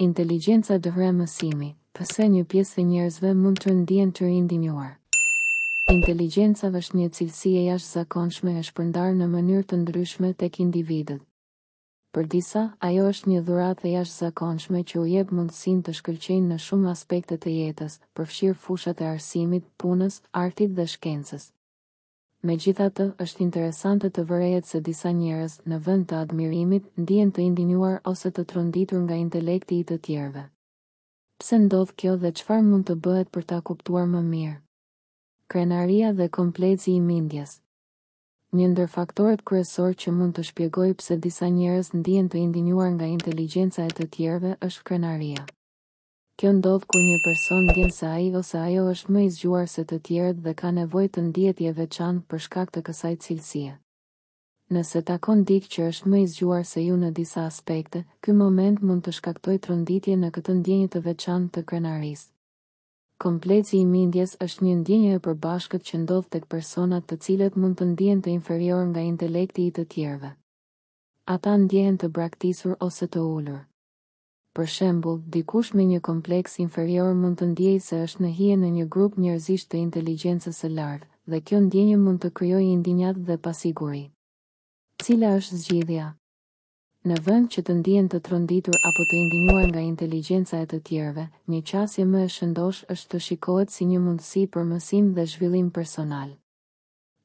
Inteligjenca dëvre mësimi, pse një pjesë e njerëzve mund të ndihen të rindinjuar. Inteligjenca është një cilësi e jashtëzakonshme e shpërndarë në mënyrë të ndryshme tek individët. Për disa, ajo është një dhuratë e jashtëzakonshme që u jep mundësinë të shkëlqejnë në shumë aspekte të jetës, përfshirë fushat e arsimit, punës, artit dhe shkencës. Megjithatë, është interesante të vërehet se disa njerëz, në vend të admirimit, ndihen të indinjuar ose të tronditur nga intelekti i të tjerëve. Pse ndodh kjo dhe çfarë mund të bëhet për ta kuptuar më mirë? Krenaria dhe kompleksi i mindjes. Një ndër faktorët kryesorë që mund të shpjegojë pse disa njerëz ndihen të indinjuar nga inteligjenca e të tjerëve është krenaria. Kjo ndodh kur një person ndjen se ai ose ajo është më i zgjuar se të tjerët dhe ka nevojë të ndihet i veçantë për shkak të kësaj cilësie. Nëse takon dikë që është më i zgjuar se ju në disa aspekte, ky moment mund të shkaktojë tronditje në këtë ndjenjë të veçantë të krenarisë. Kompleksi i mindjes është një ndjenjë e përbashkët që ndodh tek personat të cilët mund të ndihen të inferior nga intelekti i të tjerëve. Ata ndjehen të braktisur ose të ulur. Për shembull, dikush me një kompleks inferior mund të ndjejë se është në hije në një grup njerëzish të inteligjencës së lartë, dhe kjo ndjenjë mund të krijojë indinjat dhe pasiguri. Cila është zgjidhja? Në vend që të ndihen të tronditur apo të indinjuar nga inteligjenca e të tjerëve, një qasje më e shëndosh është të shikohet si një mundësi për mësim dhe zhvillim personal.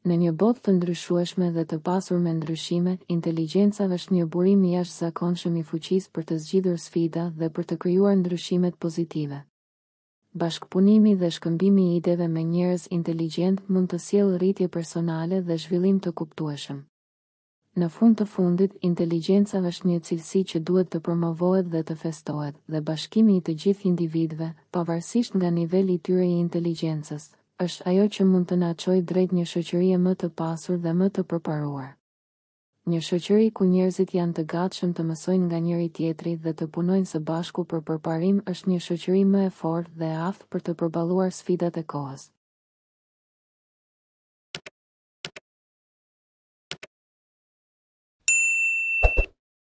Në një botë të ndryshueshme dhe të pasur me ndryshime, inteligjenca është një burim i jashtëzakonshëm i fuqisë për të zgjidhur sfida dhe për të krijuar ndryshimet pozitive. Bashkëpunimi dhe shkëmbimi i ideve me njerëz inteligjent mund të sjellë rritje personale dhe zhvillim të kuptueshëm. Në fund të fundit, inteligjenca është një cilësi që duhet të promovohet dhe të festohet, dhe bashkimi i të gjithë individëve, pavarësisht nga niveli i tyre i inteligjencës, është ajo që mund të na çojë drejt një shoqërie më të pasur dhe më të përparuar. Një shoqëri ku njerëzit janë të gatshëm të mësojnë nga njëri tjetri dhe të punojnë së bashku për përparim është një shoqëri më e fortë dhe e aftë për të përballuar sfidat e kohës.